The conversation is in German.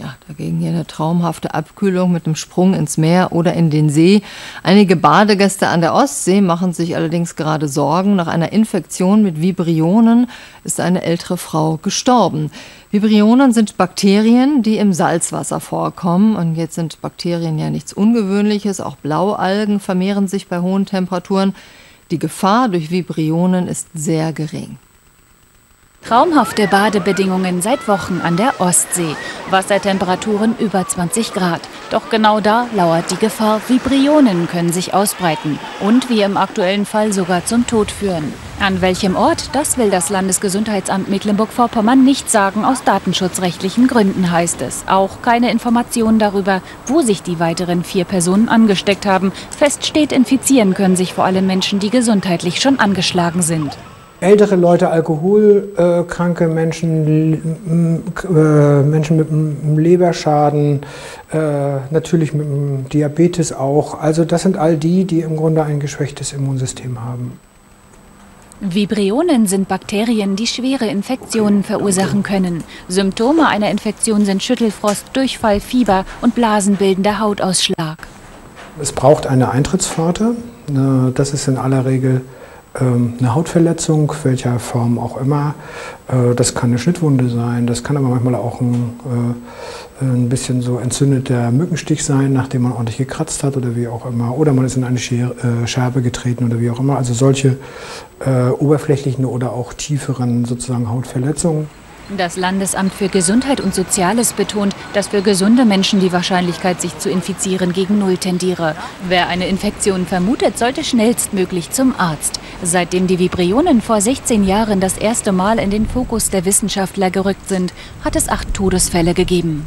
Ja, dagegen hier eine traumhafte Abkühlung mit einem Sprung ins Meer oder in den See. Einige Badegäste an der Ostsee machen sich allerdings gerade Sorgen. Nach einer Infektion mit Vibrionen ist eine ältere Frau gestorben. Vibrionen sind Bakterien, die im Salzwasser vorkommen. Und jetzt sind Bakterien ja nichts Ungewöhnliches. Auch Blaualgen vermehren sich bei hohen Temperaturen. Die Gefahr durch Vibrionen ist sehr gering. Traumhafte Badebedingungen seit Wochen an der Ostsee. Wassertemperaturen über 20 Grad. Doch genau da lauert die Gefahr, Vibrionen können sich ausbreiten und wie im aktuellen Fall sogar zum Tod führen. An welchem Ort, das will das Landesgesundheitsamt Mecklenburg-Vorpommern nicht sagen, aus datenschutzrechtlichen Gründen heißt es. Auch keine Informationen darüber, wo sich die weiteren 4 Personen angesteckt haben. Fest steht, infizieren können sich vor allem Menschen, die gesundheitlich schon angeschlagen sind. Ältere Leute, alkoholkranke Menschen, Menschen mit einem Leberschaden, natürlich mit einem Diabetes auch. Also das sind all die, die im Grunde ein geschwächtes Immunsystem haben. Vibrionen sind Bakterien, die schwere Infektionen verursachen können. Symptome einer Infektion sind Schüttelfrost, Durchfall, Fieber und blasenbildender Hautausschlag. Es braucht eine Eintrittspforte. Das ist in aller Regel eine Hautverletzung, welcher Form auch immer. Das kann eine Schnittwunde sein, das kann aber manchmal auch ein bisschen so entzündeter Mückenstich sein, nachdem man ordentlich gekratzt hat oder wie auch immer. Oder man ist in eine Scherbe getreten oder wie auch immer. Also solche oberflächlichen oder auch tieferen sozusagen Hautverletzungen. Das Landesamt für Gesundheit und Soziales betont, dass für gesunde Menschen die Wahrscheinlichkeit, sich zu infizieren, gegen 0 tendiere. Wer eine Infektion vermutet, sollte schnellstmöglich zum Arzt. Seitdem die Vibrionen vor 16 Jahren das erste Mal in den Fokus der Wissenschaftler gerückt sind, hat es 8 Todesfälle gegeben.